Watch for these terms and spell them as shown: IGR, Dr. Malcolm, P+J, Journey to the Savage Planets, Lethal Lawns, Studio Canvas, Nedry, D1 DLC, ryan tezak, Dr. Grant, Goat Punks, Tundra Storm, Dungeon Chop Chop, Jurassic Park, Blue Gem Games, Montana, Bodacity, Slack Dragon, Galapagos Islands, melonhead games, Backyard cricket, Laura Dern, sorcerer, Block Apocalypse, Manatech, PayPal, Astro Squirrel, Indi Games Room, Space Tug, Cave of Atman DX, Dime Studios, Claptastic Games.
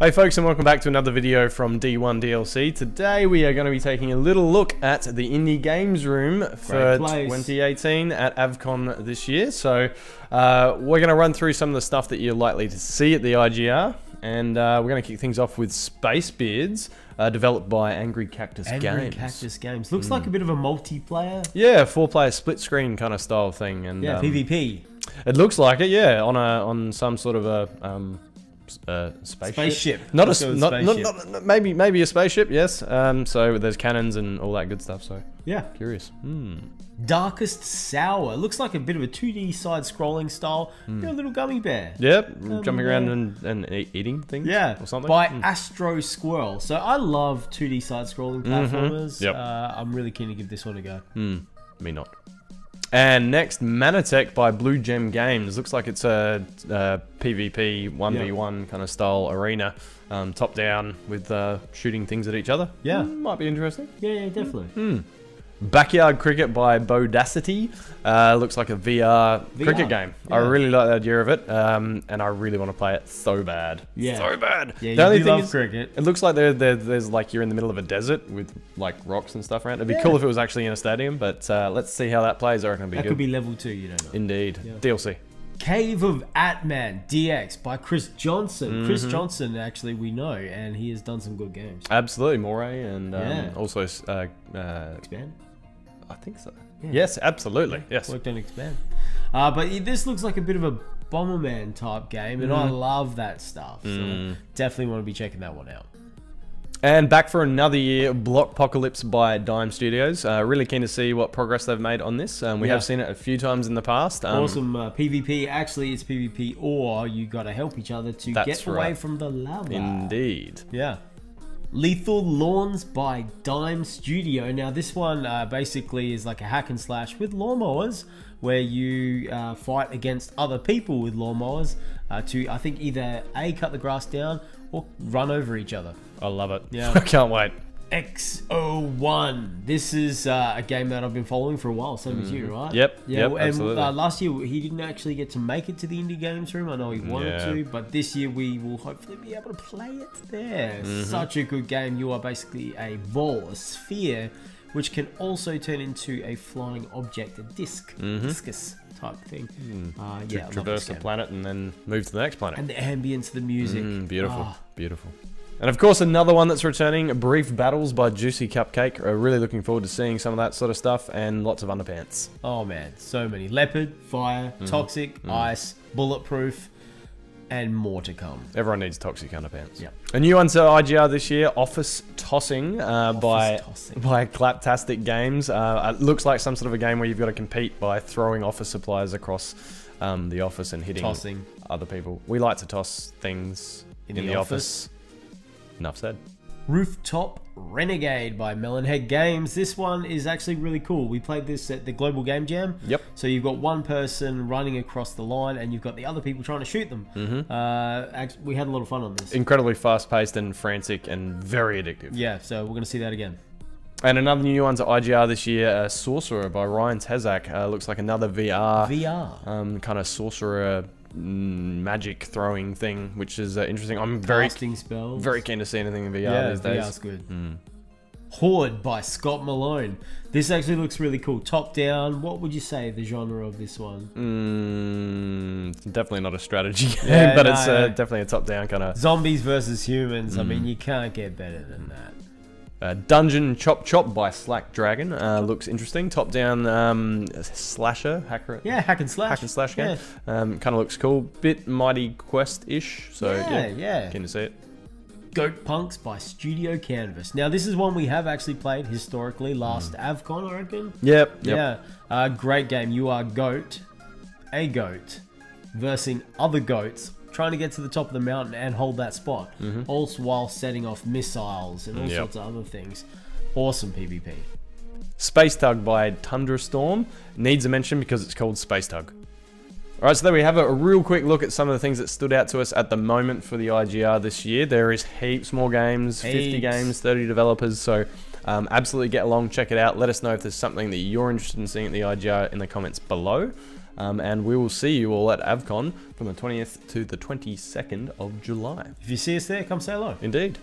Hey folks, and welcome back to another video from D1 DLC. Today we are going to be taking a little look at the Indie Games Room for 2018 at Avcon this year. So we're going to run through some of the stuff that you're likely to see at the IGR. And we're going to kick things off with Space Beards, developed by Angry Cactus Games. Looks like a bit of a multiplayer. Yeah, four-player split-screen kind of style thing. And, yeah, PvP. It looks like it, yeah, on some sort of a... spaceship. Maybe a spaceship, yes. So there's cannons and all that good stuff, so yeah, curious. Darkest Sour looks like a bit of a 2D side scrolling style, you know, little gummy bear, jumping around and eating things, or something, by Astro Squirrel. So I love 2D side scrolling platformers. I'm really keen to give this one a go. Me not. And next, Manatech by Blue Gem Games. Looks like it's a PvP 1v1 kind of style arena, top down, with shooting things at each other. Yeah, might be interesting. Yeah, definitely. Backyard Cricket by Bodacity. Looks like a VR cricket game. Yeah. I really like the idea of it, and I really want to play it so bad. Yeah, so bad. Yeah, the only thing is, cricket. It looks like there's like you're in the middle of a deseswith like rocks and stuff around. It'd be cool if it was actually in a stadium, but let's see how that plays. I reckon it'd be good. That could be level 2, you don't know. Indeed. Yeah. DLC. Cave of Atman DX by Chris Johnson. Chris Johnson, actually, we know, and he has done some good games. Absolutely, Moray, and also Expand. I think so. Yeah. Yes, absolutely. Yeah. Yes. Worked on Expand. But this looks like a bit of a Bomberman type game, and I love that stuff. So definitely want to be checking that one out. And back for another year, Block Apocalypse by Dime Studios. Really keen to see what progress they've made on this. We have seen it a few times in the past. Awesome PvP. Actually, it's PvP, or you got to help each other to get away from the lava. Indeed. Yeah. Lethal Lawns by Dime Studio. Now, this one basically is like a hack and slash with lawnmowers, where you fight against other people with lawnmowers to, I think, either A, cut the grass down, or run over each other. I love it. Yeah, I can't wait. X01. This is a game that I've been following for a while. Same as you, right? Yep. Yeah. Yep, and last year he didn't actually get to make it to the Indie Games Room. I know he wanted to, but this year we will hopefully be able to play it there. Such a good game. You are basically a ball, a sphere, which can also turn into a flying object, a disc, discus type thing. Yeah, traverse a planet and then move to the next planet. And the ambience, the music. Beautiful, beautiful. And of course, another one that's returning, Brief Battles by Juicy Cupcake. Really looking forward to seeing some of that sort of stuff, and lots of underpants. Oh man, so many. Leopard, fire, toxic, ice, bulletproof, and more to come. Everyone needs toxic underpants. Yeah. A new one to IGR this year, Office Tossing, by Claptastic Games. It looks like some sort of a game where you've got to compete by throwing office supplies across the office and hitting other people. We like to toss things in the office. Enough said. Rooftop Renegade by Melonhead Games. This one is actually really cool. We played this at the Global Game Jam. Yep. So you've got one person running across the line, and you've got the other people trying to shoot them. We had a lot of fun on this. Incredibly fast-paced and frantic and very addictive. Yeah, so we're going to see that again. And another new one to IGR this year, Sorcerer by Ryan Tezak. Looks like another VR kind of sorcerer magic throwing thing, which is interesting. I'm very keen to see anything in VR these days. VR's good. Horde by Scott Malone. This actually looks really cool. Top down. What would you say the genre of this one? Definitely not a strategy game, but it's definitely a top down kind of. Zombies versus humans. I mean, you can't get better than that. Dungeon Chop Chop by Slack Dragon looks interesting. Top down slasher hacker. Yeah, hack and slash game. Yeah. Kind of looks cool. Bit Mighty Quest-ish. So yeah, keen to see it. Goat Punks by Studio Canvas. Now this is one we have actually played historically last Avcon, I reckon. Yep. Yeah, great game. You are a goat, versing other goats, trying to get to the top of the mountain and hold that spot, also while setting off missiles and all sorts of other things. Awesome PvP. Space Tug by Tundra Storm needs a mention because it's called Space Tug. All right, so there we have it. A real quick look at some of the things that stood out to us at the moment for the IGR this year. There is heaps more games, 50 games, 30 developers, so absolutely get along, check it out. Let us know if there's something that you're interested in seeing at the IGR in the comments below. And we will see you all at Avcon from the 20th to the 22nd of July. If you see us there, come say hello. Indeed.